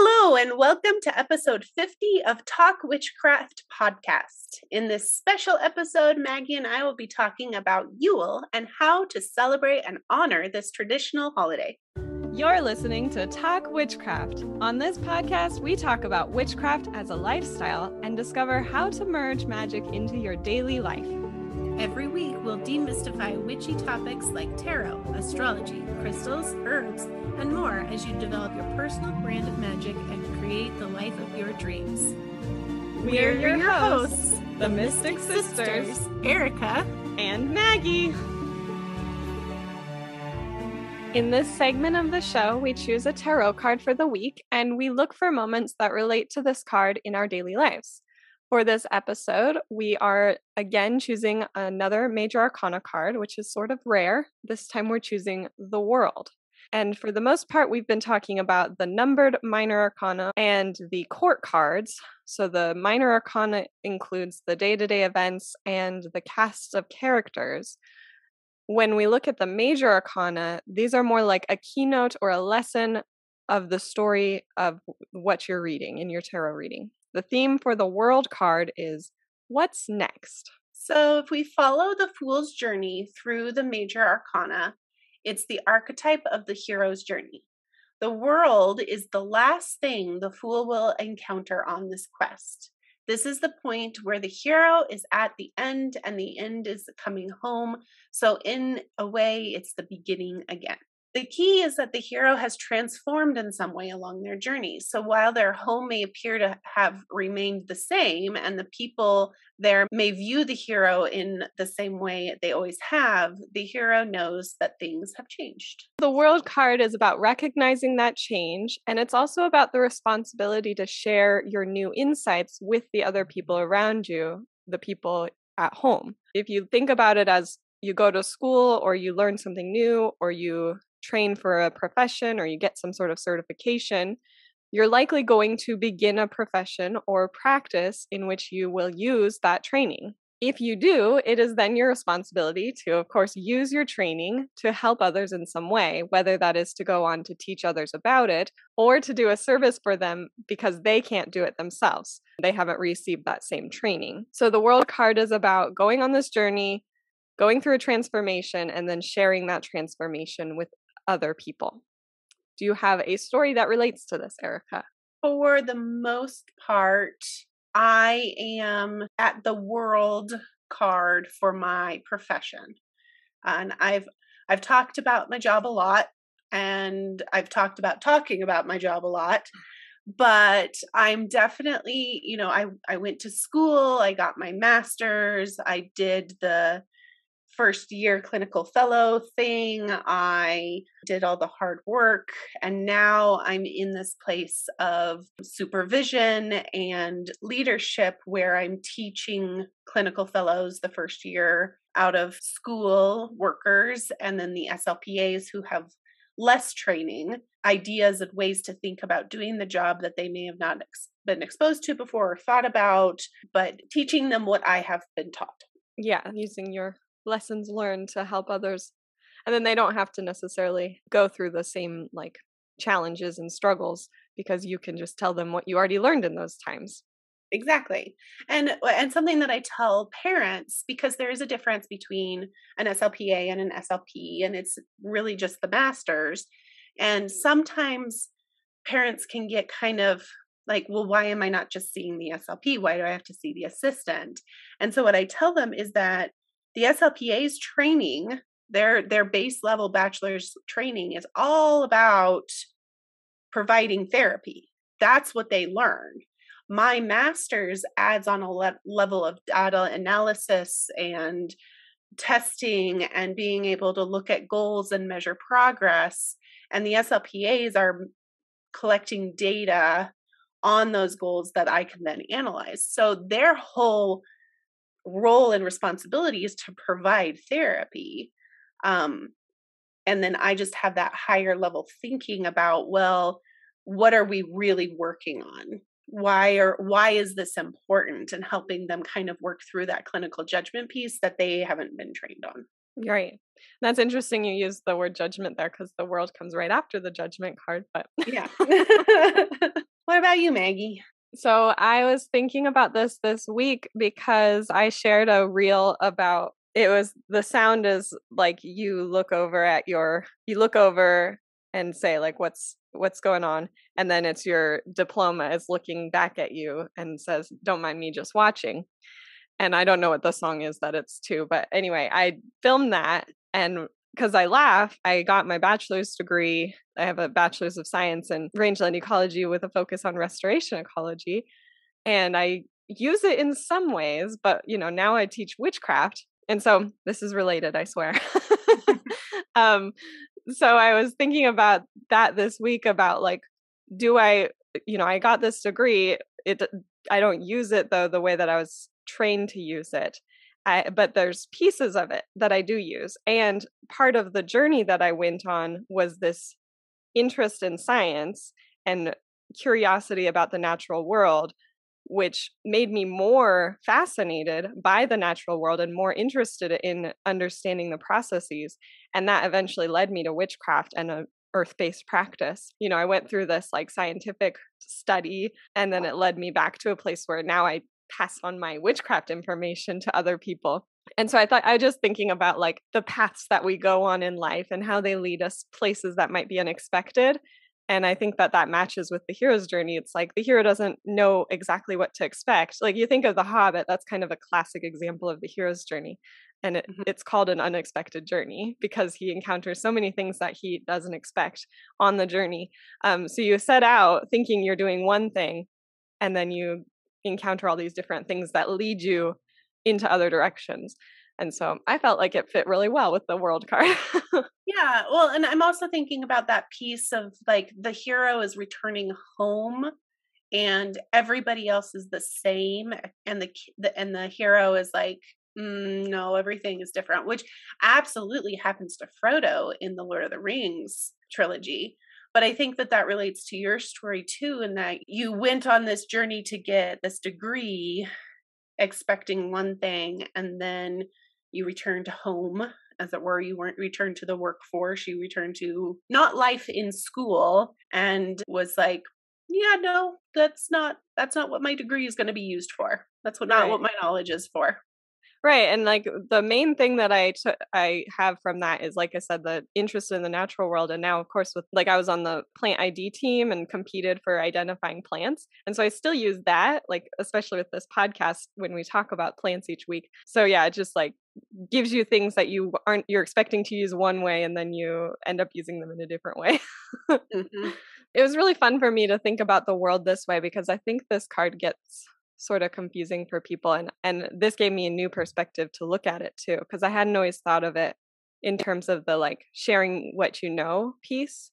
Hello, and welcome to episode 50 of Talk Witchcraft podcast. In this special episode, Maggie and I will be talking about Yule and how to celebrate and honor this traditional holiday. You're listening to Talk Witchcraft. On this podcast, we talk about witchcraft as a lifestyle and discover how to merge magic into your daily life. Every week, we'll demystify witchy topics like tarot, astrology, crystals, herbs, and more as you develop your personal brand of magic and create the life of your dreams. We're your hosts, the Mystic Sisters, Erica and Maggie. In this segment of the show, we choose a tarot card for the week, and we look for moments that relate to this card in our daily lives. For this episode, we are again choosing another Major Arcana card, which is sort of rare. This time we're choosing the World. And for the most part, we've been talking about the numbered Minor Arcana and the Court cards. So the Minor Arcana includes the day-to-day events and the casts of characters. When we look at the Major Arcana, these are more like a keynote or a lesson of the story of what you're reading in your tarot reading. The theme for the World card is what's next. So if we follow the Fool's journey through the Major Arcana, it's the archetype of the hero's journey. The World is the last thing the Fool will encounter on this quest. This is the point where the hero is at the end, and the end is coming home. So in a way, it's the beginning again. The key is that the hero has transformed in some way along their journey. So while their home may appear to have remained the same, and the people there may view the hero in the same way they always have, the hero knows that things have changed. The World card is about recognizing that change, and it's also about the responsibility to share your new insights with the other people around you, the people at home. If you think about it as you go to school, or you learn something new, or you train for a profession, or you get some sort of certification, you're likely going to begin a profession or practice in which you will use that training. If you do, it is then your responsibility to, of course, use your training to help others in some way, whether that is to go on to teach others about it or to do a service for them because they can't do it themselves. They haven't received that same training. So the World card is about going on this journey, going through a transformation, and then sharing that transformation with other people. Do you have a story that relates to this, Erica? For the most part, I am at the World card for my profession. And I've talked about my job a lot, and I've talked about talking about my job a lot. But I'm definitely, you know, I went to school, I got my master's, I did the first year clinical fellow thing. I did all the hard work, and now I'm in this place of supervision and leadership where I'm teaching clinical fellows the first year out of school workers, and then the SLPAs who have less training, ideas and ways to think about doing the job that they may have not been exposed to before or thought about, but teaching them what I have been taught. Yeah, using your lessons learned to help others. And then they don't have to necessarily go through the same like challenges and struggles because you can just tell them what you already learned in those times. Exactly. And something that I tell parents, because there is a difference between an SLPA and an SLP, and it's really just the master's. And sometimes parents can get kind of like, well, why am I not just seeing the SLP? Why do I have to see the assistant? And so what I tell them is that the SLPA's training, their base level bachelor's training, is all about providing therapy. That's what they learn. My master's adds on a level of data analysis and testing and being able to look at goals and measure progress. And the SLPAs are collecting data on those goals that I can then analyze. So their whole role and responsibility is to provide therapy. And then I just have that higher level thinking about, well, what are we really working on? Why is this important? And helping them kind of work through that clinical judgment piece that they haven't been trained on. Right. That's interesting. You use the word judgment there because the World comes right after the judgment card, but yeah. about you, Maggie? So I was thinking about this week because I shared a reel about, it was, the sound is like you look over and say like, what's going on? And then it's your diploma is looking back at you and says, don't mind me, just watching. And I don't know what the song is that it's to, but anyway, I filmed that, and because I laugh, I got my bachelor's degree. I have a bachelor's of science in rangeland ecology with a focus on restoration ecology. And I use it in some ways, but now I teach witchcraft. And so this is related, I swear. So I was thinking about that this week about like, I got this degree. I don't use it though, the way that I was trained to use it. But there's pieces of it that I do use. And part of the journey that I went on was this interest in science and curiosity about the natural world, which made me more fascinated by the natural world and more interested in understanding the processes. And that eventually led me to witchcraft and an earth-based practice. I went through this like scientific study, and then it led me back to a place where now I pass on my witchcraft information to other people. And so I was just thinking about like the paths that we go on in life and how they lead us places that might be unexpected. And I think that matches with the hero's journey. It's like the hero doesn't know exactly what to expect. Like you think of The Hobbit, that's kind of a classic example of the hero's journey. And it's called an unexpected journey because he encounters so many things that he doesn't expect on the journey. So you set out thinking you're doing one thing, and then you encounter all these different things that lead you into other directions. And so I felt like it fit really well with the world card. Yeah. Well, and I'm also thinking about that piece of like the hero is returning home and everybody else is the same. And the hero is like, no, everything is different, which absolutely happens to Frodo in the Lord of the Rings trilogy. But I think that relates to your story too, in that you went on this journey to get this degree expecting one thing, and then you returned home, as it were. You weren't returned to the workforce. You returned to not life in school and was like, yeah, no, that's not what my degree is going to be used for. That's not what my knowledge is for. Right. And like the main thing that I have from that is, like I said, the interest in the natural world. And now, of course, with like I was on the plant ID team and competed for identifying plants. And so I still use that, like, especially with this podcast when we talk about plants each week. So, yeah, it just like gives you things that you're expecting to use one way, and then you end up using them in a different way. Mm-hmm. It was really fun for me to think about the world this way, because I think this card gets sort of confusing for people. And this gave me a new perspective to look at it too, because I hadn't always thought of it in terms of the like sharing what you know piece.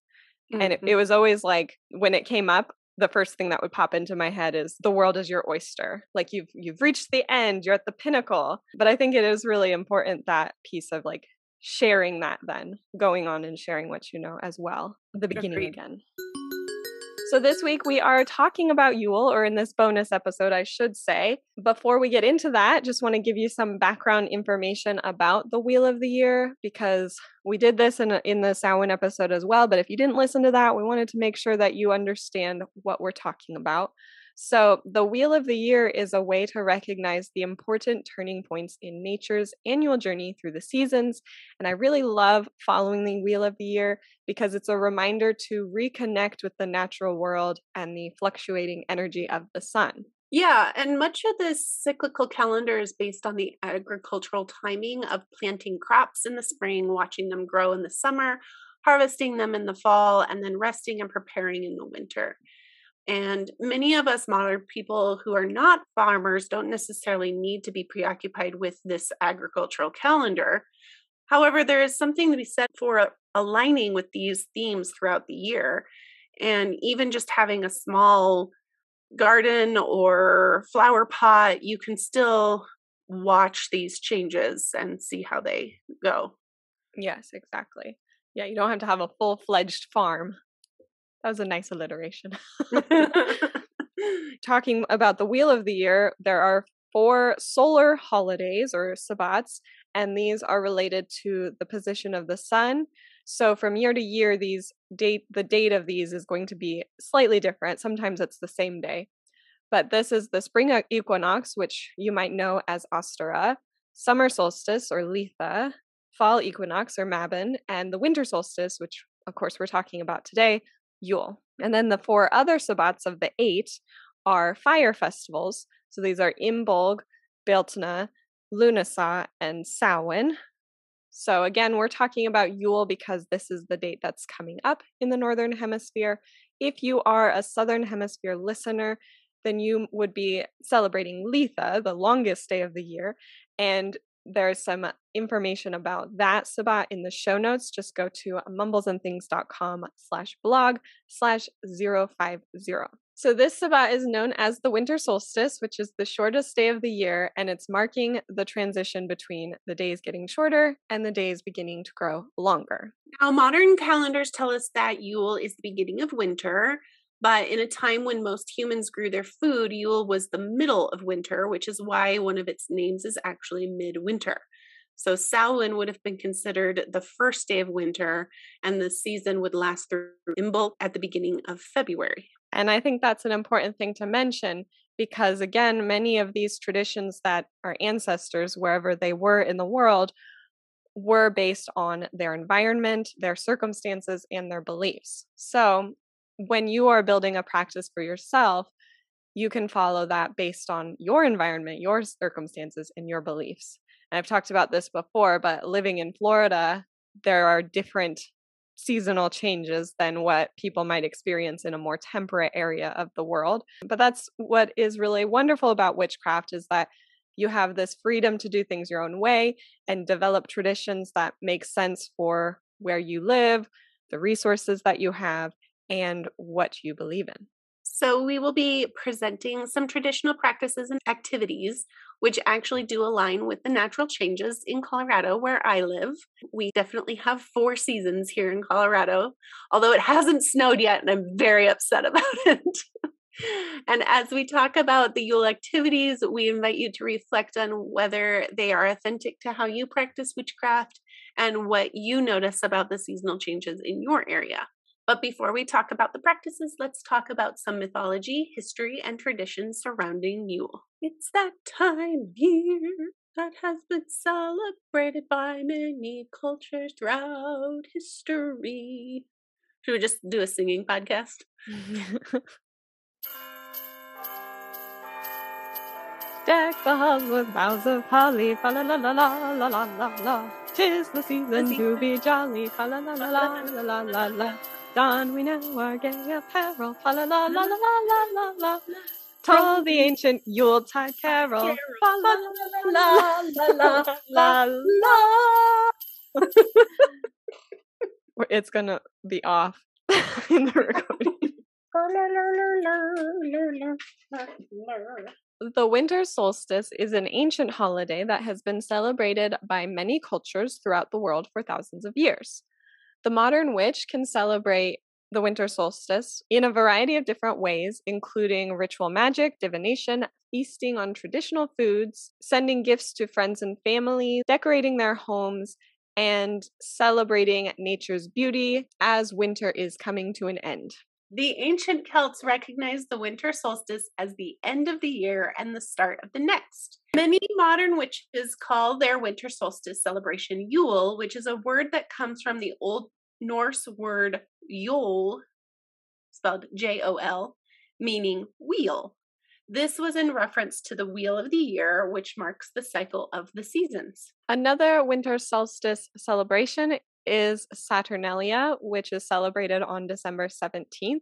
Mm-hmm. And it was always like, when it came up, the first thing that would pop into my head is the world is your oyster. Like you've reached the end, you're at the pinnacle. But I think it is really important, that piece of like sharing that, then going on and sharing what you know as well. The beginning again. So this week we are talking about Yule, or in this bonus episode, I should say. Before we get into that, just want to give you some background information about the Wheel of the Year, because we did this in the Samhain episode as well. But if you didn't listen to that, we wanted to make sure that you understand what we're talking about. So the Wheel of the Year is a way to recognize the important turning points in nature's annual journey through the seasons. And I really love following the Wheel of the Year because it's a reminder to reconnect with the natural world and the fluctuating energy of the sun. Yeah, and much of this cyclical calendar is based on the agricultural timing of planting crops in the spring, watching them grow in the summer, harvesting them in the fall, and then resting and preparing in the winter. And many of us modern people who are not farmers don't necessarily need to be preoccupied with this agricultural calendar. However, there is something to be said for aligning with these themes throughout the year. And even just having a small garden or flower pot, you can still watch these changes and see how they go. Yes, exactly. Yeah, you don't have to have a full-fledged farm. That was a nice alliteration. Talking about the Wheel of the Year, there are 4 solar holidays or sabbats, and these are related to the position of the sun, So from year to year, these the date of these is going to be slightly different. Sometimes it's the same day. But this is the spring equinox, which you might know as Ostara, summer solstice, or Litha, fall equinox, or Mabon, and the winter solstice, which, of course, we're talking about today, Yule. And then the four other sabbats of the eight are fire festivals. So these are Imbolc, Beltane, Lughnasadh, and Samhain. So again, we're talking about Yule because this is the date that's coming up in the Northern Hemisphere. If you are a Southern Hemisphere listener, then you would be celebrating Litha, the longest day of the year. And there's some information about that Sabbat in the show notes. Just go to mumblesandthings.com/blog/050. So this Sabbat is known as the winter solstice, which is the shortest day of the year. And it's marking the transition between the days getting shorter and the days beginning to grow longer. Now, modern calendars tell us that Yule is the beginning of winter. But in a time when most humans grew their food, Yule was the middle of winter, which is why one of its names is actually midwinter. So Samhain would have been considered the first day of winter, and the season would last through Imbolc at the beginning of February. And I think that's an important thing to mention because, again, many of these traditions that our ancestors, wherever they were in the world, were based on their environment, their circumstances, and their beliefs. So when you are building a practice for yourself, you can follow that based on your environment, your circumstances, and your beliefs. And I've talked about this before, but living in Florida, there are different seasonal changes than what people might experience in a more temperate area of the world. But that's what is really wonderful about witchcraft, is that you have this freedom to do things your own way and develop traditions that make sense for where you live, the resources that you have, and what you believe in. So we will be presenting some traditional practices and activities which actually do align with the natural changes in Colorado where I live. We definitely have four seasons here in Colorado, although it hasn't snowed yet and I'm very upset about it. And as we talk about the Yule activities, we invite you to reflect on whether they are authentic to how you practice witchcraft and what you notice about the seasonal changes in your area. But before we talk about the practices, let's talk about some mythology, history, and traditions surrounding Yule. It's that time of year that has been celebrated by many cultures throughout history. Should we just do a singing podcast? Deck the halls with boughs of holly, fa la la la la la la la la. 'Tis the season to be jolly, fa la la la la la la la. Don we know our gay apparel, fa la la la la la la la. Toll the ancient Yuletide carol, fa la la la la la la. It's gonna be off in the recording. The winter solstice is an ancient holiday that has been celebrated by many cultures throughout the world for thousands of years. The modern witch can celebrate the winter solstice in a variety of different ways, including ritual magic, divination, feasting on traditional foods, sending gifts to friends and family, decorating their homes, and celebrating nature's beauty as winter is coming to an end. The ancient Celts recognized the winter solstice as the end of the year and the start of the next. Many modern witches call their winter solstice celebration Yule, which is a word that comes from the Old Norse word Yol, spelled J-O-L, meaning wheel. This was in reference to the Wheel of the Year, which marks the cycle of the seasons. Another winter solstice celebration is Saturnalia, which is celebrated on December 17th.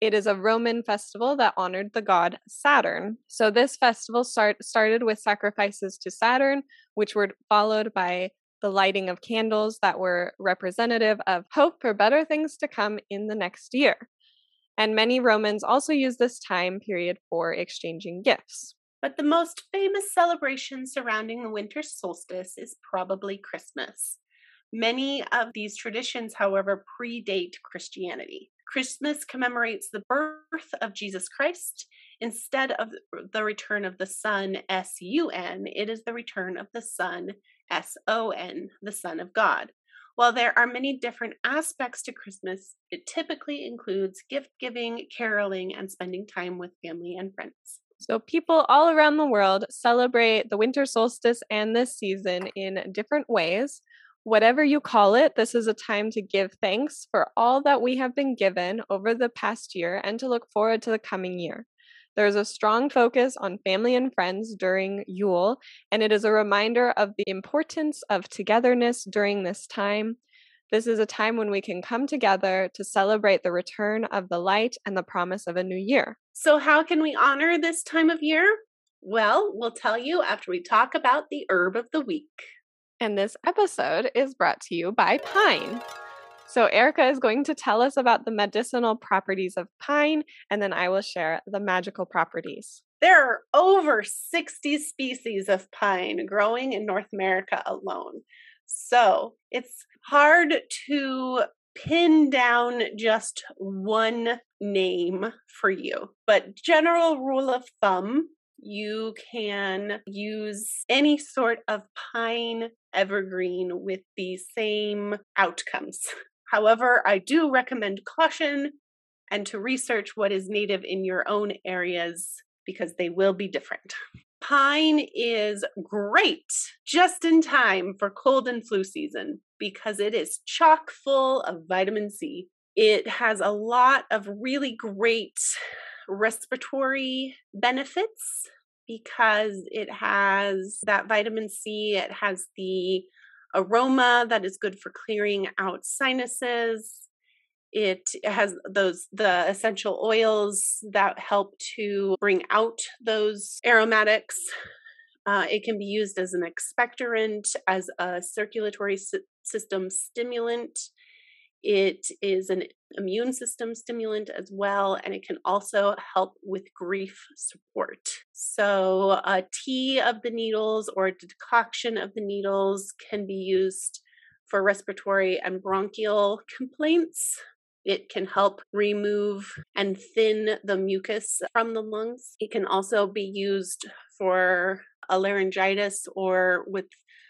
It is a Roman festival that honored the god Saturn. So this festival started with sacrifices to Saturn, which were followed by the lighting of candles that were representative of hope for better things to come in the next year. And many Romans also used this time period for exchanging gifts. But the most famous celebration surrounding the winter solstice is probably Christmas. Many of these traditions, however, predate Christianity. Christmas commemorates the birth of Jesus Christ. Instead of the return of the sun, S-U-N, it is the return of the sun, S-O-N, the Son of God. While there are many different aspects to Christmas, it typically includes gift giving, caroling, and spending time with family and friends. So people all around the world celebrate the winter solstice and this season in different ways. Whatever you call it, this is a time to give thanks for all that we have been given over the past year and to look forward to the coming year. There's a strong focus on family and friends during Yule, and it is a reminder of the importance of togetherness during this time. This is a time when we can come together to celebrate the return of the light and the promise of a new year. So how can we honor this time of year? Well, we'll tell you after we talk about the herb of the week. And this episode is brought to you by pine. So Erica is going to tell us about the medicinal properties of pine, and then I will share the magical properties. There are over 60 species of pine growing in North America alone. So it's hard to pin down just one name for you. But general rule of thumb, you can use any sort of pine evergreen with the same outcomes. However, I do recommend caution and to research what is native in your own areas because they will be different. Pine is great just in time for cold and flu season because it is chock full of vitamin C. It has a lot of really great respiratory benefits because it has that vitamin C. It has the aroma that is good for clearing out sinuses. It has the essential oils that help to bring out those aromatics. It can be used as an expectorant, as a circulatory system stimulant. It is an immune system stimulant as well, and it can also help with grief support. So a tea of the needles or a decoction of the needles can be used for respiratory and bronchial complaints. It can help remove and thin the mucus from the lungs. It can also be used for a laryngitis or with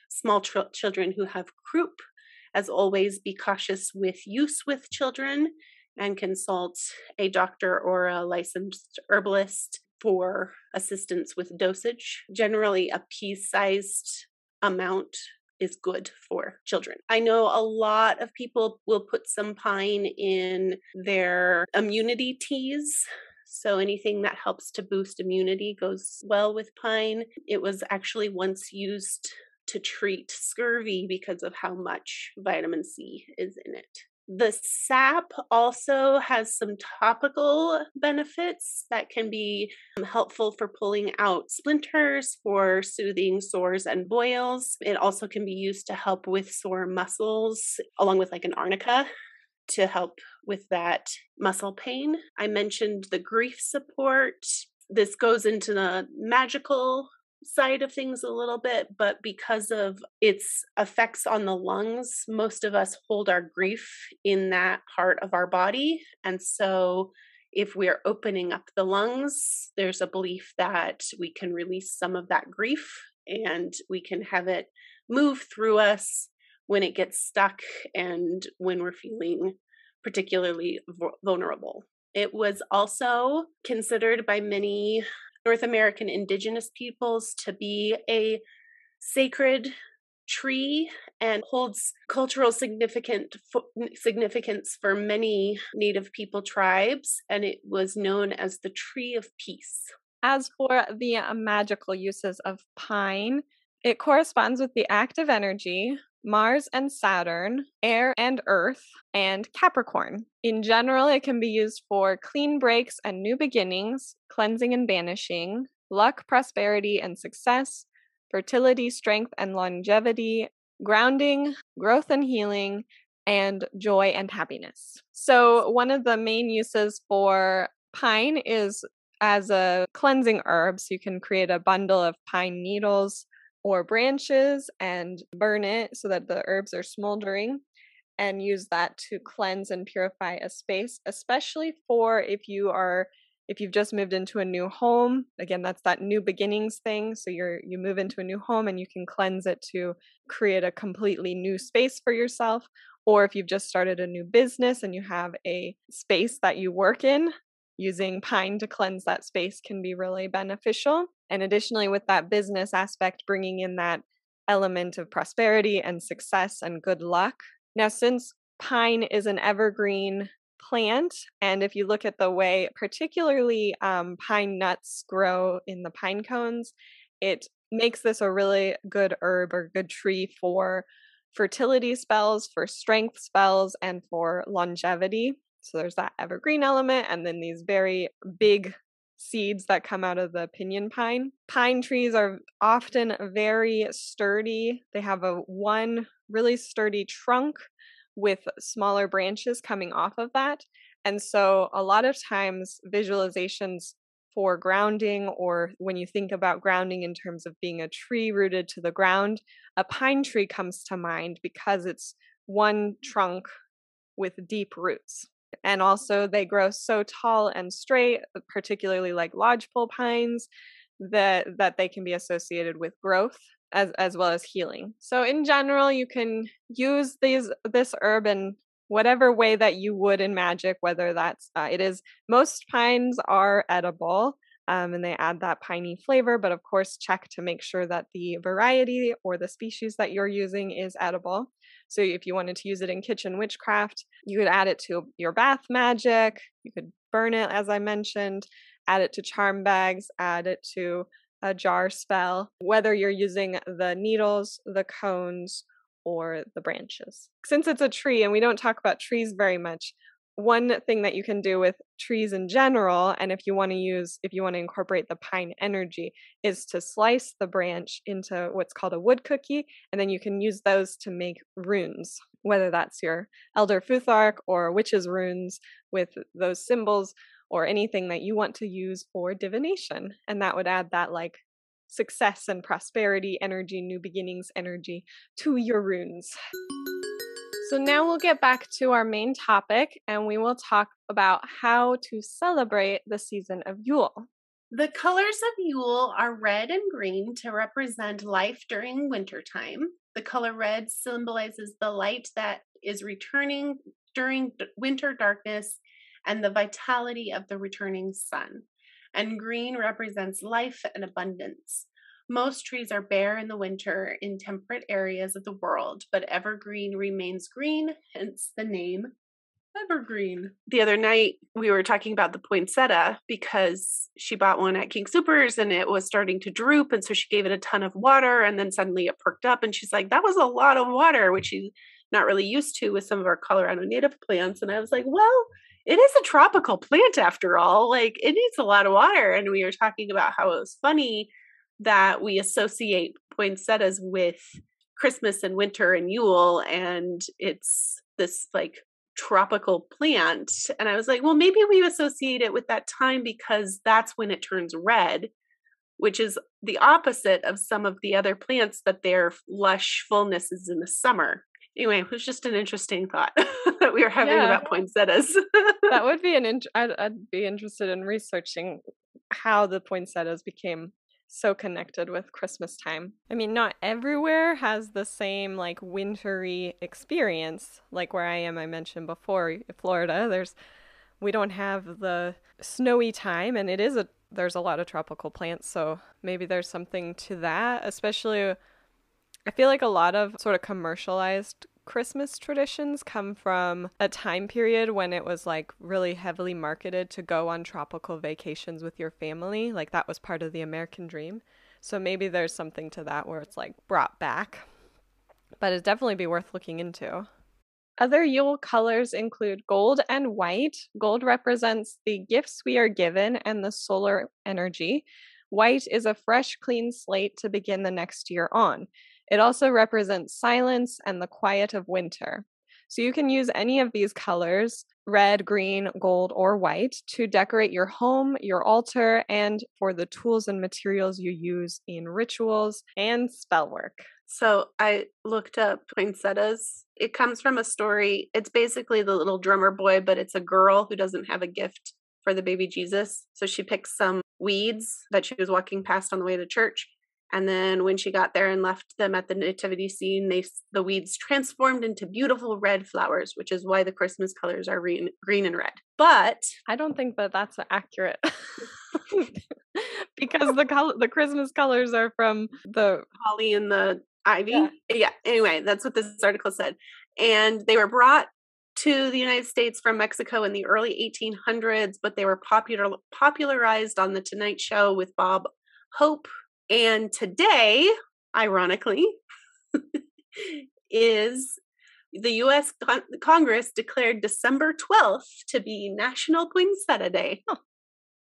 small children who have croup. As always, be cautious with use with children and consult a doctor or a licensed herbalist for assistance with dosage. Generally, a pea-sized amount is good for children. I know a lot of people will put some pine in their immunity teas. So anything that helps to boost immunity goes well with pine. It was actually once used to treat scurvy because of how much vitamin C is in it. The sap also has some topical benefits that can be helpful for pulling out splinters, for soothing sores and boils. It also can be used to help with sore muscles, along with like an arnica to help with that muscle pain. I mentioned the grief support. This goes into the magical side of things a little bit, but because of its effects on the lungs, most of us hold our grief in that part of our body. And so if we're opening up the lungs, there's a belief that we can release some of that grief and we can have it move through us when it gets stuck and when we're feeling particularly vulnerable. It was also considered by many North American indigenous peoples to be a sacred tree and holds cultural significance for many Native people tribes, and it was known as the Tree of Peace. As for the magical uses of pine, it corresponds with the active energy, Mars and Saturn, air and earth, and Capricorn. In general, it can be used for clean breaks and new beginnings, cleansing and banishing, luck, prosperity, and success, fertility, strength, and longevity, grounding, growth and healing, and joy and happiness. So one of the main uses for pine is as a cleansing herb. So you can create a bundle of pine needles or branches and burn it so that the herbs are smoldering, and use that to cleanse and purify a space, especially for if you are If you've just moved into a new home, again, that's that new beginnings thing. So you move into a new home and you can cleanse it to create a completely new space for yourself. Or if you've just started a new business and you have a space that you work in, using pine to cleanse that space can be really beneficial. And additionally, with that business aspect, bringing in that element of prosperity and success and good luck. Now, since pine is an evergreen plant, and if you look at the way particularly pine nuts grow in the pine cones, it makes this a really good herb or good tree for fertility spells, for strength spells, and for longevity. So there's that evergreen element, and then these very big seeds that come out of the pinyon pine. Pine trees are often very sturdy. They have one really sturdy trunk with smaller branches coming off of that. And so a lot of times visualizations for grounding, or when you think about grounding in terms of being a tree rooted to the ground, a pine tree comes to mind because it's one trunk with deep roots. And also they grow so tall and straight, particularly like lodgepole pines, that they can be associated with growth as well as healing. So in general, you can use this herb in whatever way that you would in magic, whether that's, most pines are edible, and they add that piney flavor, but of course check to make sure that the variety or the species that you're using is edible. So if you wanted to use it in kitchen witchcraft, you could add it to your bath magic, you could burn it, as I mentioned, add it to charm bags, add it to a jar spell, whether you're using the needles, the cones, or the branches. Since it's a tree, and we don't talk about trees very much, one thing that you can do with trees in general, and if you want to incorporate the pine energy, is to slice the branch into what's called a wood cookie, and then you can use those to make runes, whether that's your Elder Futhark or witches' runes with those symbols, or anything that you want to use for divination. And that would add that like success and prosperity energy, new beginnings energy to your runes. So now we'll get back to our main topic, and we will talk about how to celebrate the season of Yule. The colors of Yule are red and green to represent life during wintertime. The color red symbolizes the light that is returning during winter darkness and the vitality of the returning sun. And green represents life and abundance. Most trees are bare in the winter in temperate areas of the world, but evergreen remains green, hence the name evergreen. The other night, we were talking about the poinsettia because she bought one at King Soopers and it was starting to droop, and so she gave it a ton of water, and then suddenly it perked up, and she's like, that was a lot of water, which she's not really used to with some of our Colorado native plants. And I was like, well, it is a tropical plant after all, like it needs a lot of water. And we were talking about how it was funny that we associate poinsettias with Christmas and winter and Yule, and it's this like tropical plant. And I was like, well, maybe we associate it with that time because that's when it turns red, which is the opposite of some of the other plants that their lush fullness is in the summer. Anyway, it was just an interesting thought that we were having about poinsettias. That would be I'd be interested in researching how the poinsettias became so connected with Christmas time. I mean, not everywhere has the same like wintry experience. Like where I am, I mentioned before, Florida, we don't have the snowy time, and there's a lot of tropical plants, so maybe there's something to that, especially I feel like a lot of sort of commercialized Christmas traditions come from a time period when it was like really heavily marketed to go on tropical vacations with your family. Like that was part of the American dream. So maybe there's something to that where it's like brought back, but it'd definitely be worth looking into. Other Yule colors include gold and white. Gold represents the gifts we are given and the solar energy. White is a fresh, clean slate to begin the next year on. It also represents silence and the quiet of winter. So you can use any of these colors, red, green, gold, or white, to decorate your home, your altar, and for the tools and materials you use in rituals and spell work. So I looked up poinsettias. It comes from a story. It's basically the little drummer boy, but it's a girl who doesn't have a gift for the baby Jesus. So she picked some weeds that she was walking past on the way to church. And then when she got there and left them at the nativity scene, the weeds transformed into beautiful red flowers, which is why the Christmas colors are green and red. But I don't think that that's accurate because the Christmas colors are from the holly and the ivy. Yeah. Anyway, that's what this article said. And they were brought to the United States from Mexico in the early 1800s, but they were popularized on the Tonight Show with Bob Hope. And today, ironically, is the U.S. Congress declared December 12th to be National Queen's Feta Day. Oh.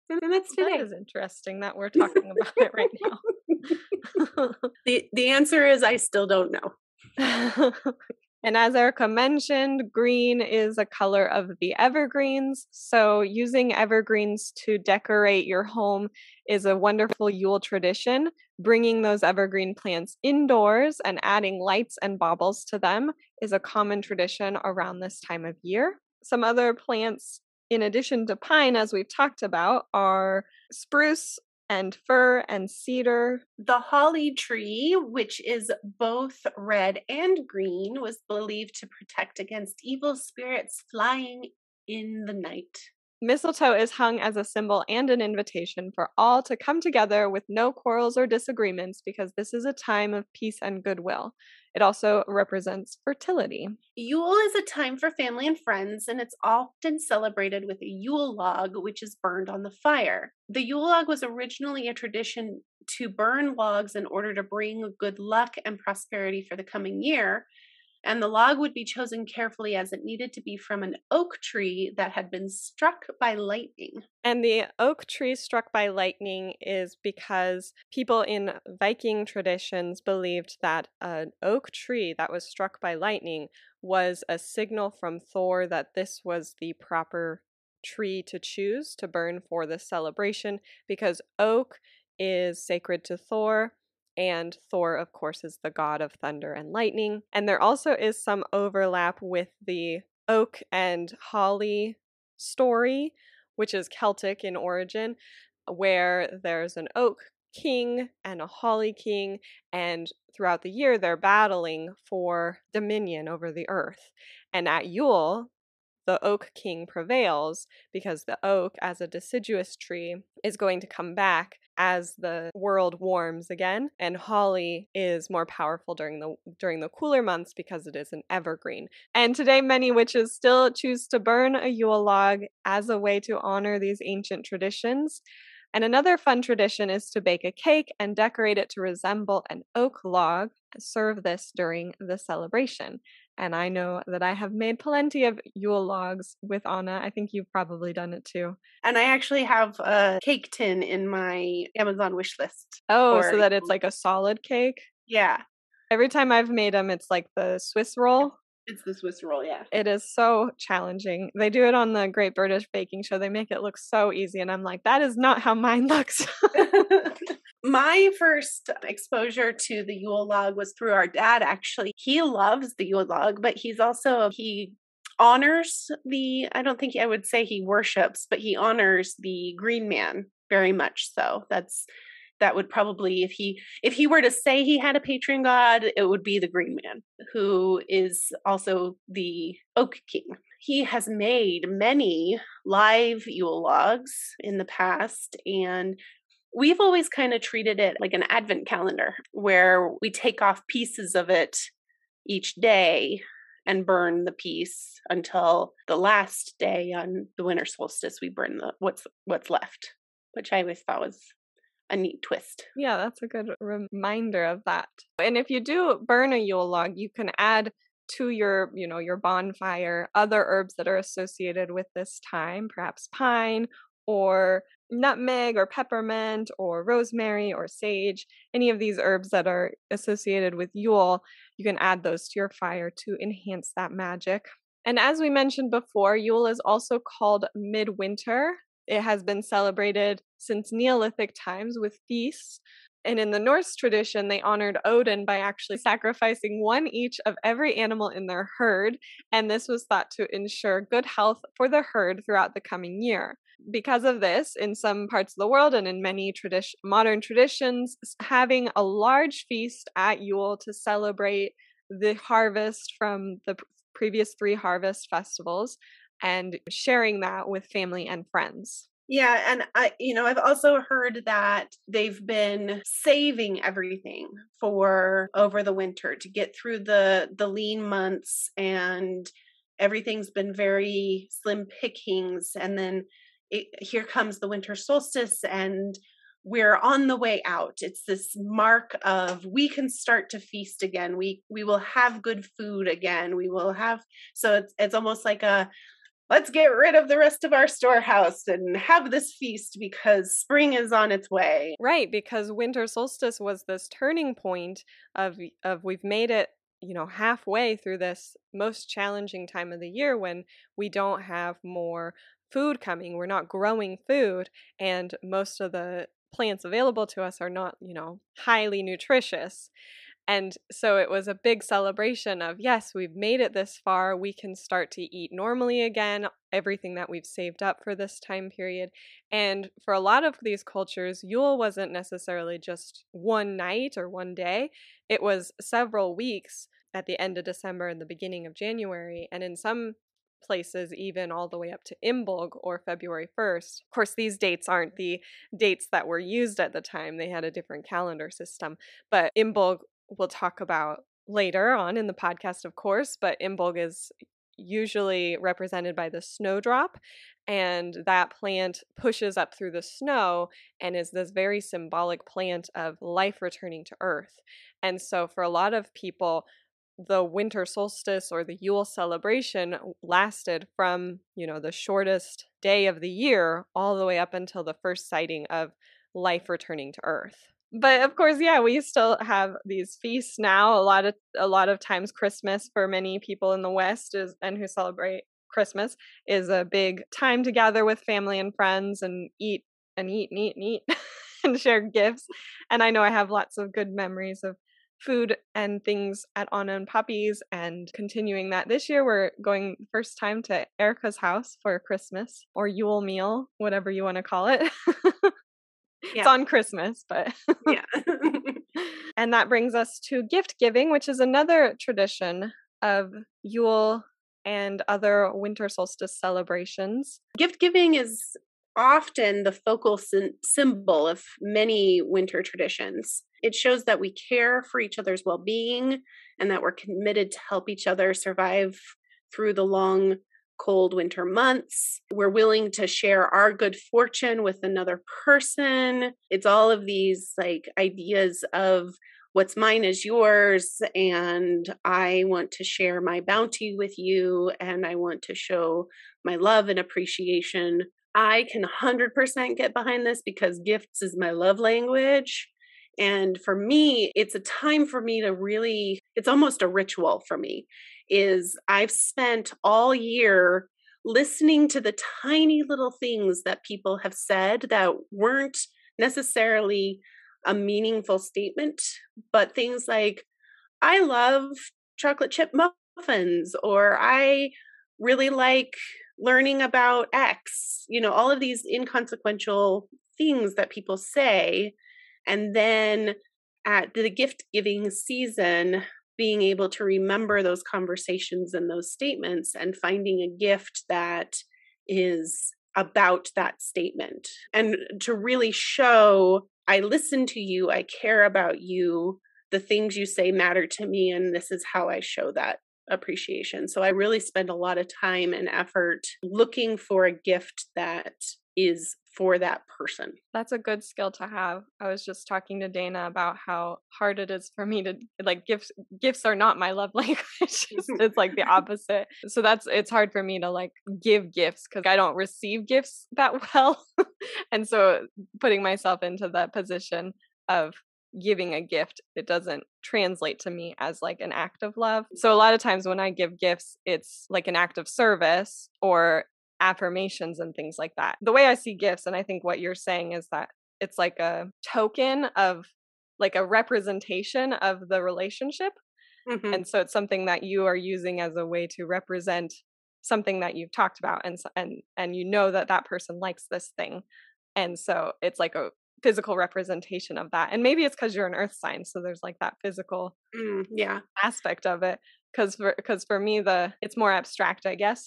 And that's today. That is interesting that we're talking about it right now. The answer is I still don't know. And as Erica mentioned, green is a color of the evergreens. So using evergreens to decorate your home is a wonderful Yule tradition. Bringing those evergreen plants indoors and adding lights and baubles to them is a common tradition around this time of year. Some other plants, in addition to pine, as we've talked about, are spruce and fir and cedar. The holly tree, which is both red and green, was believed to protect against evil spirits flying in the night. Mistletoe is hung as a symbol and an invitation for all to come together with no quarrels or disagreements, because this is a time of peace and goodwill. It also represents fertility. Yule is a time for family and friends, and it's often celebrated with a Yule log, which is burned on the fire. The Yule log was originally a tradition to burn logs in order to bring good luck and prosperity for the coming year, and the log would be chosen carefully as it needed to be from an oak tree that had been struck by lightning. And the oak tree struck by lightning is because people in Viking traditions believed that an oak tree that was struck by lightning was a signal from Thor that this was the proper tree to choose to burn for this celebration, because oak is sacred to Thor. And Thor, of course, is the god of thunder and lightning. And there also is some overlap with the oak and holly story, which is Celtic in origin, where there's an oak king and a holly king, and throughout the year they're battling for dominion over the earth. And at Yule, the Oak King prevails because the oak, as a deciduous tree, is going to come back as the world warms again, and holly is more powerful during the cooler months because it is an evergreen. And today, many witches still choose to burn a Yule log as a way to honor these ancient traditions. And another fun tradition is to bake a cake and decorate it to resemble an oak log. Serve this during the celebration. And I know that I have made plenty of Yule logs with Anna. I think you've probably done it too. And I actually have a cake tin in my Amazon wish list. Oh, so that it's like a solid cake? Yeah. Every time I've made them, it's like the Swiss roll. It's the Swiss roll, yeah. It is so challenging. They do it on the Great British Baking Show. They make it look so easy. And I'm like, that is not how mine looks. My first exposure to the Yule log was through our dad, actually. He loves the Yule log, but he honors I would say he worships, but he honors the Green Man very much so. That would probably, if he were to say he had a patron god, it would be the Green Man, who is also the Oak King. He has made many live Yule logs in the past, and we've always kind of treated it like an advent calendar, where we take off pieces of it each day and burn the piece until the last day on the winter solstice. We burn what's left, which I always thought was a neat twist. Yeah, that's a good reminder of that. And if you do burn a Yule log, you can add to your bonfire other herbs that are associated with this time, perhaps pine or nutmeg or peppermint or rosemary or sage. Any of these herbs that are associated with Yule, you can add those to your fire to enhance that magic. And as we mentioned before, Yule is also called midwinter. It has been celebrated since Neolithic times with feasts. And in the Norse tradition, they honored Odin by actually sacrificing one each of every animal in their herd. And this was thought to ensure good health for the herd throughout the coming year. Because of this, in some parts of the world and in many modern traditions, having a large feast at Yule to celebrate the harvest from the previous three harvest festivals and sharing that with family and friends. Yeah. And I've also heard that they've been saving everything for over the winter to get through the lean months, and everything's been very slim pickings. And then here comes the winter solstice and we're on the way out. It's this mark of we can start to feast again. We will have good food again. We will have, so it's almost like a, let's get rid of the rest of our storehouse and have this feast because spring is on its way. Right, because winter solstice was this turning point of we've made it, halfway through this most challenging time of the year when we don't have more food coming. We're not growing food, and most of the plants available to us are not, highly nutritious. And so it was a big celebration of, yes, we've made it this far. We can start to eat normally again, everything that we've saved up for this time period. And for a lot of these cultures, Yule wasn't necessarily just one night or one day. It was several weeks at the end of December and the beginning of January. And in some places, even all the way up to Imbolc or February 1st. Of course, these dates aren't the dates that were used at the time. They had a different calendar system. But Imbolc we'll talk about later on in the podcast, of course, but Imbolc is usually represented by the snowdrop, and that plant pushes up through the snow and is this very symbolic plant of life returning to earth. And so for a lot of people, the winter solstice or the Yule celebration lasted from, the shortest day of the year all the way up until the first sighting of life returning to earth. But of course, yeah, we still have these feasts now. A lot of times Christmas for many people in the West who celebrate Christmas is a big time to gather with family and friends and eat and eat and eat and eat and share gifts. And I know I have lots of good memories of food and things at Anna and Poppy's, and continuing that this year. We're going first time to Erica's house for Christmas or Yule meal, whatever you want to call it. Yeah. It's on Christmas, but yeah. And that brings us to gift giving, which is another tradition of Yule and other winter solstice celebrations. Gift giving is often the focal symbol of many winter traditions. It shows that we care for each other's well-being and that we're committed to help each other survive through the long cold winter months. We're willing to share our good fortune with another person. It's all of these ideas of what's mine is yours, and I want to share my bounty with you, and I want to show my love and appreciation. I can 100% get behind this because gifts is my love language. And for me, it's a time for me to really, it's almost a ritual for me, is I've spent all year listening to the tiny little things that people have said that weren't necessarily a meaningful statement, but things like, I love chocolate chip muffins, or I really like learning about X, all of these inconsequential things that people say. And then at the gift giving season, being able to remember those conversations and those statements and finding a gift that is about that statement, and to really show, I listen to you, I care about you, the things you say matter to me, and this is how I show that appreciation. So I really spend a lot of time and effort looking for a gift that is for that person. That's a good skill to have. I was just talking to Dana about how hard it is for me to gifts are not my love language. It's the opposite. So it's hard for me to give gifts because I don't receive gifts that well. And so putting myself into the position of giving a gift, it doesn't translate to me as an act of love. So a lot of times when I give gifts, it's an act of service or affirmations and things like that. The way I see gifts, and I think what you're saying is that it's a token of like a representation of the relationship. Mm-hmm. And so it's something that you are using as a way to represent something that you've talked about, and you know that that person likes this thing. And so it's like a physical representation of that. And maybe it's because you're an earth sign, so there's like that physical aspect of it. Because for me, it's more abstract, I guess.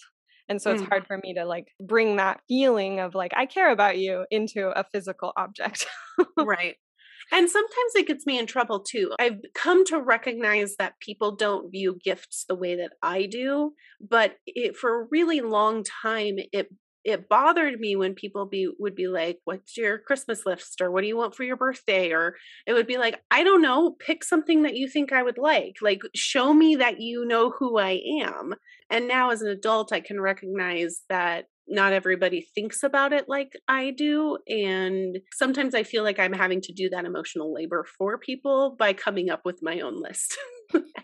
And so it's hard for me to like bring that feeling of like, I care about you into a physical object. Right. And sometimes it gets me in trouble too. I've come to recognize that people don't view gifts the way that I do, but for a really long time, it bothered me when people would be like, what's your Christmas list, or what do you want for your birthday? Or it would be like, I don't know, pick something that you think I would like show me that you know who I am. And now as an adult, I can recognize that not everybody thinks about it like I do. And sometimes I feel like I'm having to do that emotional labor for people by coming up with my own list.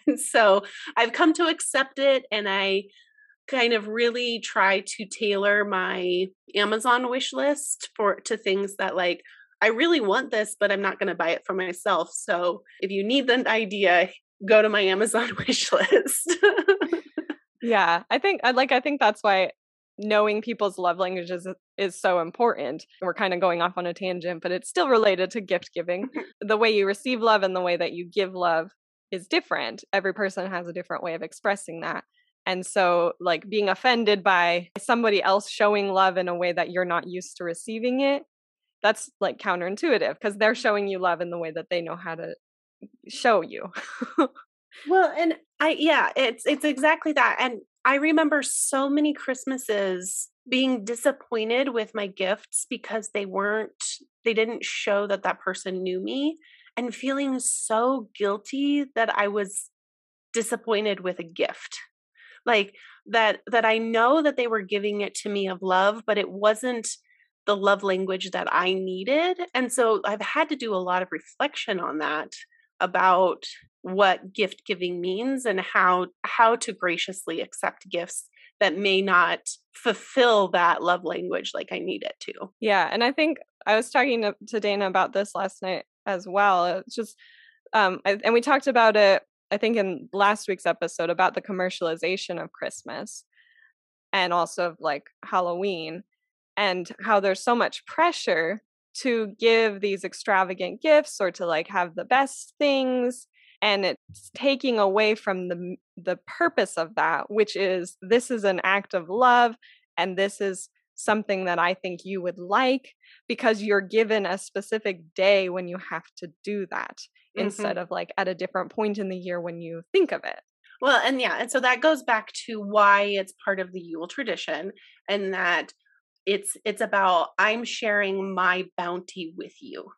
And so I've come to accept it, and I kind of really try to tailor my Amazon wish list to things that like, I really want this, but I'm not going to buy it for myself. So if you need an idea, go to my Amazon wish list. Yeah, I think that's why knowing people's love languages is so important. We're kind of going off on a tangent, but it's still related to gift giving. The way you receive love and the way that you give love is different. Every person has a different way of expressing that. And so like being offended by somebody else showing love in a way that you're not used to receiving it, that's like counterintuitive because they're showing you love in the way that they know how to show you. Well, and it's exactly that. And I remember so many Christmases being disappointed with my gifts because they didn't show that person knew me, and feeling so guilty that I was disappointed with a gift. Like that I know that they were giving it to me of love, but it wasn't the love language that I needed. And so I've had to do a lot of reflection on that about what gift giving means and how to graciously accept gifts that may not fulfill that love language like I need it to. Yeah. And I think I was talking to Dana about this last night as well. It's just, and we talked about it, I think, in last week's episode about the commercialization of Christmas and also of like Halloween, and how there's so much pressure to give these extravagant gifts or to like have the best things. And it's taking away from the purpose of that, which is this is an act of love, and this is something that I think you would like, because you're given a specific day when you have to do that, mm-hmm. instead of like at a different point in the year when you think of it. Well, and yeah. And so that goes back to why it's part of the Yule tradition, and that it's about, I'm sharing my bounty with you.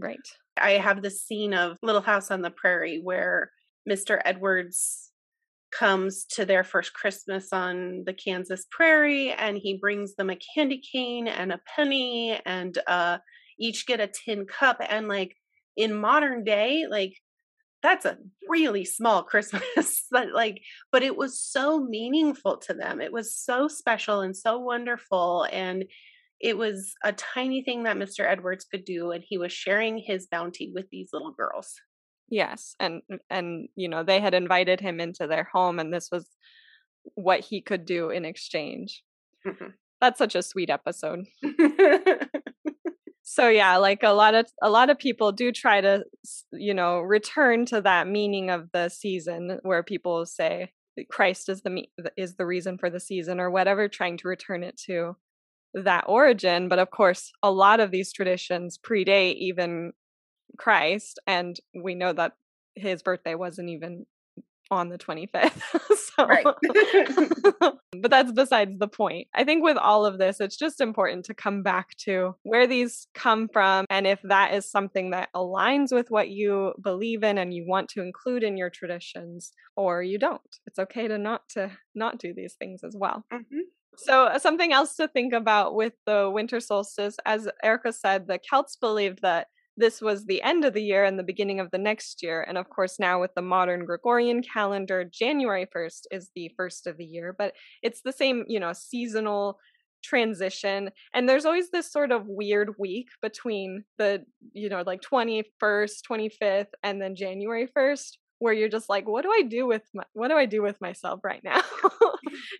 Right. I have this scene of Little House on the Prairie where Mr. Edwards comes to their first Christmas on the Kansas prairie, and he brings them a candy cane and a penny, and each get a tin cup. And like in modern day, like that's a really small Christmas, but it was so meaningful to them. It was so special and so wonderful. And it was a tiny thing that Mr. Edwards could do. And he was sharing his bounty with these little girls. Yes. And, you know, they had invited him into their home, and this was what he could do in exchange. Mm-hmm. That's such a sweet episode. So yeah, like a lot of people do try to, you know, return to that meaning of the season, where people say Christ is the reason for the season or whatever, trying to return it to that origin. But of course, a lot of these traditions predate even Christ, and we know that his birthday wasn't even on the 25th. So, Right. but that's besides the point. I think with all of this, it's just important to come back to where these come from, and if that is something that aligns with what you believe in and you want to include in your traditions, or you don't. It's okay to not do these things as well. Mm-hmm. So something else to think about with the winter solstice, as Erica said, the Celts believed that this was the end of the year and the beginning of the next year. And of course, now with the modern Gregorian calendar, January 1st is the first of the year, but it's the same, you know, seasonal transition. And there's always this sort of weird week between the you know, like 21st, 25th, and then January 1st, where you're just like, what do I do with myself right now?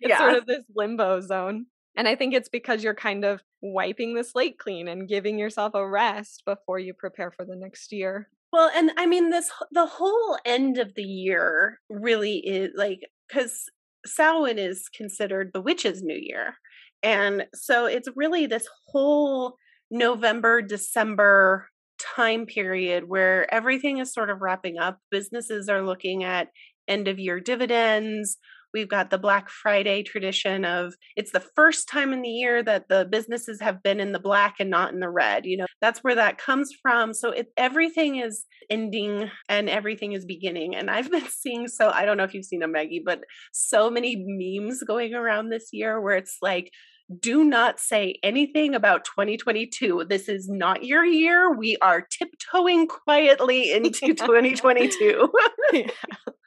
It's sort of this limbo zone. And I think it's because you're kind of wiping the slate clean and giving yourself a rest before you prepare for the next year. Well, and I mean, the whole end of the year really is like, because Samhain is considered the witch's new year. And so it's really this whole November, December time period where everything is sort of wrapping up. Businesses are looking at end of year dividends. We've got the Black Friday tradition of it's the first time in the year that the businesses have been in the black and not in the red. You know, that's where that comes from. So everything is ending and everything is beginning. And I've been seeing, I don't know if you've seen them, Maggie, but so many memes going around this year where it's like, do not say anything about 2022. This is not your year. We are tiptoeing quietly into 2022.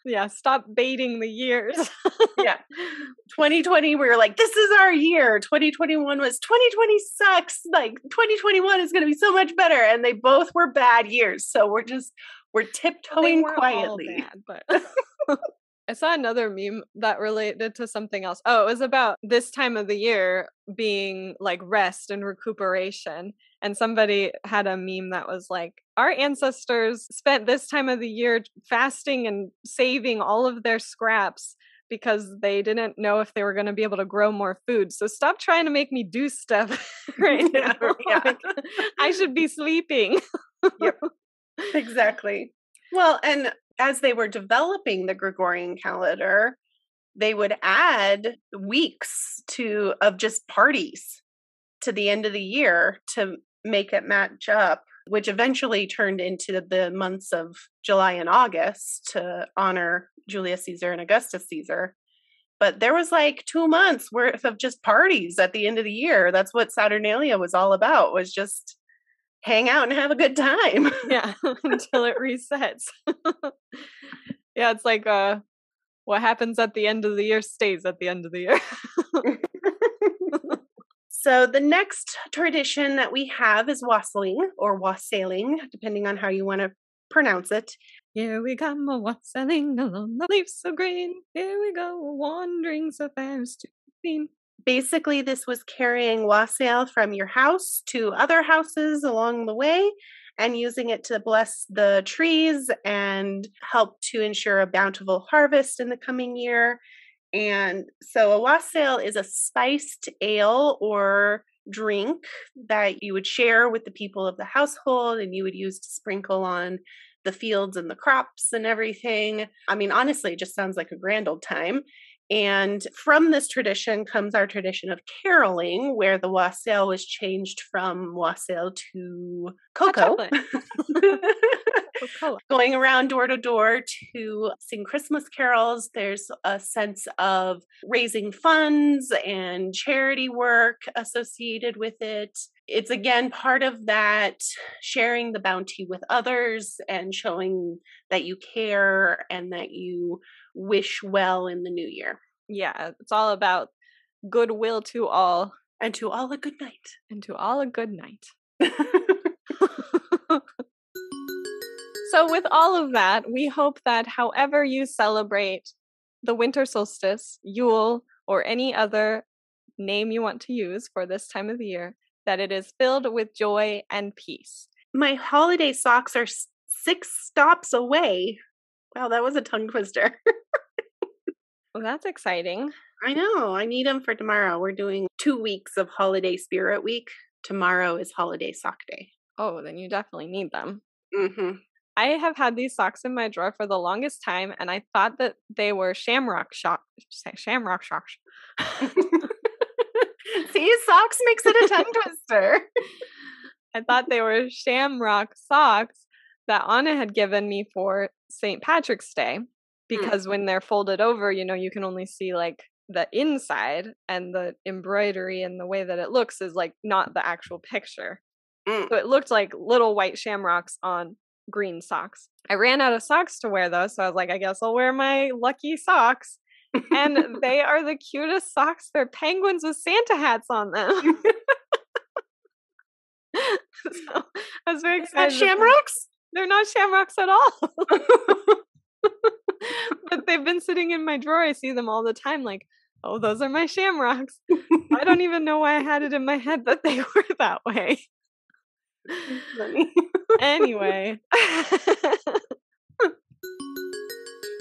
Yeah, stop baiting the years. 2020, we were like, this is our year. 2021 was 2020 sucks. Like 2021 is going to be so much better. And they both were bad years. So we're tiptoeing quietly. Bad, but I saw another meme that related to something else. Oh, it was about this time of the year being like rest and recuperation. And somebody had a meme that was like, our ancestors spent this time of the year fasting and saving all of their scraps because they didn't know if they were going to be able to grow more food. So stop trying to make me do stuff right now. Yeah. Like, I should be sleeping. Yep. Exactly. Well, and as they were developing the Gregorian calendar, they would add weeks of just parties to the end of the year to make it match up, which eventually turned into the months of July and August to honor Julius Caesar and Augustus Caesar. But there was like 2 months worth of just parties at the end of the year. That's what Saturnalia was all about, was just hang out and have a good time. Yeah, until it resets. Yeah, it's like what happens at the end of the year stays at the end of the year. So the next tradition that we have is wassailing, or wassailing, depending on how you want to pronounce it. Here we come a-wassailing along the leaves so green. Here we go a-wandering so fast to green. Basically, this was carrying wassail from your house to other houses along the way and using it to bless the trees and help to ensure a bountiful harvest in the coming year. And so a wassail is a spiced ale or drink that you would share with the people of the household, and you would use to sprinkle on the fields and the crops and everything. I mean, honestly, it just sounds like a grand old time. And from this tradition comes our tradition of caroling, where the wassail was changed from wassail to cocoa. Going around door to door to sing Christmas carols. There's a sense of raising funds and charity work associated with it. It's again part of that sharing the bounty with others and showing that you care and that you wish well in the new year. Yeah, it's all about goodwill to all. And to all a good night. And to all a good night. So with all of that, we hope that however you celebrate the winter solstice, Yule, or any other name you want to use for this time of the year, that it is filled with joy and peace. My holiday socks are 6 stops away. Wow, that was a tongue twister. Well, that's exciting. I know. I need them for tomorrow. We're doing 2 weeks of Holiday Spirit Week. Tomorrow is Holiday Sock Day. Oh, then you definitely need them. Mm-hmm. I have had these socks in my drawer for the longest time, and I thought that they were shamrock socks. See, socks makes it a tongue twister. I thought they were shamrock socks that Anna had given me for St. Patrick's Day, because when they're folded over, you know, you can only see like the inside, and the embroidery and the way that it looks is like not the actual picture. So it looked like little white shamrocks on green socks. I ran out of socks to wear though, so I was like, I guess I'll wear my lucky socks. And they are the cutest socks. They're penguins with Santa hats on them. So I was very excited. Not shamrocks? They're not shamrocks at all. But they've been sitting in my drawer. I see them all the time. Like, oh, those are my shamrocks. I don't even know why I had it in my head that they were that way. Funny. Anyway.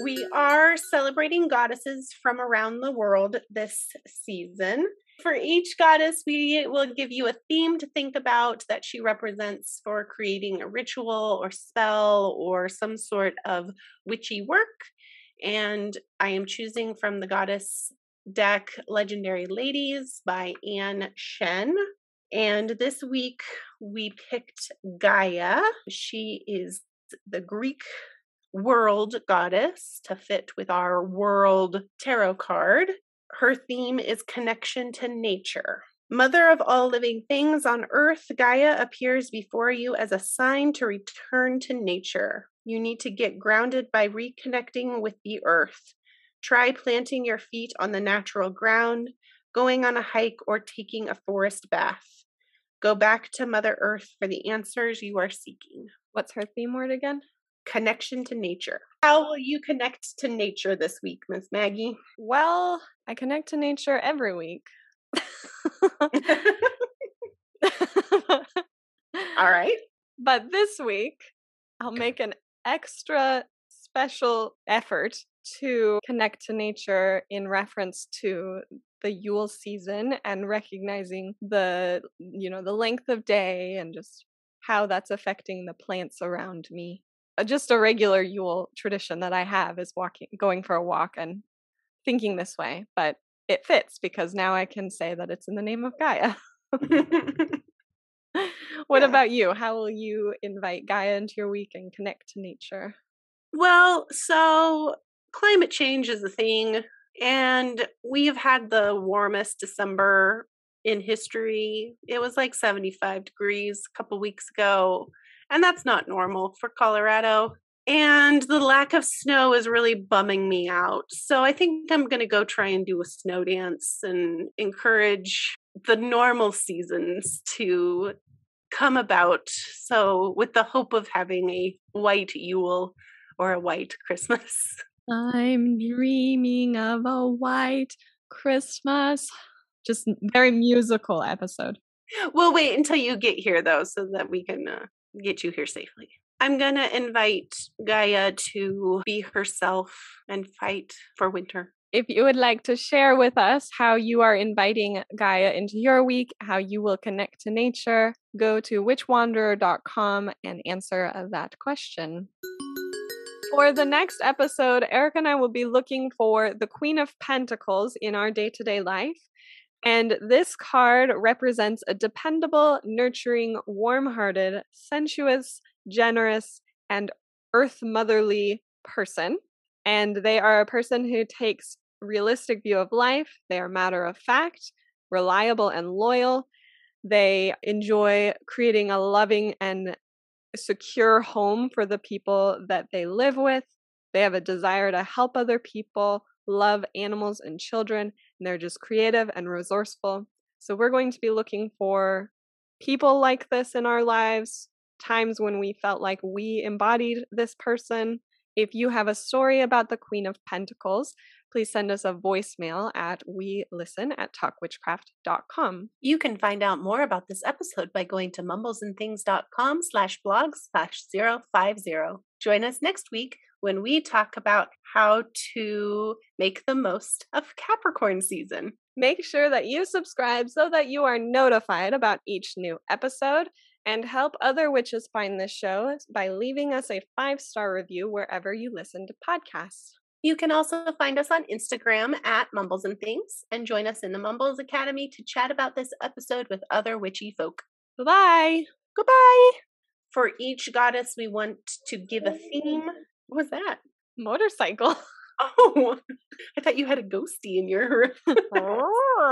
We are celebrating goddesses from around the world this season. For each goddess, we will give you a theme to think about that she represents for creating a ritual or spell or some sort of witchy work. And I am choosing from the goddess deck, Legendary Ladies by Anne Shen. And this week we picked Gaia. She is the Greek world goddess to fit with our world tarot card. Her theme is connection to nature. Mother of all living things on earth, Gaia appears before you as a sign to return to nature. You need to get grounded by reconnecting with the earth. Try planting your feet on the natural ground, going on a hike, or taking a forest bath. Go back to Mother Earth for the answers you are seeking. What's her theme word again? Connection to nature. How will you connect to nature this week, Miss Maggie? Well, I connect to nature every week. All right. But this week, I'll make an extra special effort to connect to nature in reference to the Yule season and recognizing the, you know, the length of day and just how that's affecting the plants around me. Just a regular Yule tradition that I have is going for a walk and thinking this way, but it fits because now I can say that it's in the name of Gaia. What about you? How will you invite Gaia into your week and connect to nature? Well, so climate change is a thing, and we've had the warmest December in history. It was like 75 degrees a couple weeks ago. And that's not normal for Colorado. And the lack of snow is really bumming me out. So I think I'm going to go try and do a snow dance and encourage the normal seasons to come about. So with the hope of having a white Yule or a white Christmas. I'm dreaming of a white Christmas. Just very musical episode. We'll wait until you get here, though, so that we can get you here safely. I'm going to invite Gaia to be herself and fight for winter. If you would like to share with us how you are inviting Gaia into your week, how you will connect to nature, go to witchwanderer.com and answer that question. For the next episode, Erica and I will be looking for the Queen of Pentacles in our day-to-day life. And this card represents a dependable, nurturing, warm-hearted, sensuous, generous, and earth-motherly person. And they are a person who takes a realistic view of life. They are matter of fact, reliable, and loyal. They enjoy creating a loving and secure home for the people that they live with. They have a desire to help other people, love animals and children, and they're just creative and resourceful. So we're going to be looking for people like this in our lives, times when we felt like we embodied this person. If you have a story about the Queen of Pentacles, please send us a voicemail at welisten@talkwitchcraft.com. You can find out more about this episode by going to mumblesandthings.com/blog/050. Join us next week when we talk about how to make the most of Capricorn season. Make sure that you subscribe so that you are notified about each new episode, and help other witches find this show by leaving us a 5-star review wherever you listen to podcasts. You can also find us on Instagram at Mumbles and Things, and join us in the Mumbles Academy to chat about this episode with other witchy folk. Goodbye. Goodbye. For each goddess, we want to give a theme. What was that? Motorcycle. Oh, I thought you had a ghostie in your room.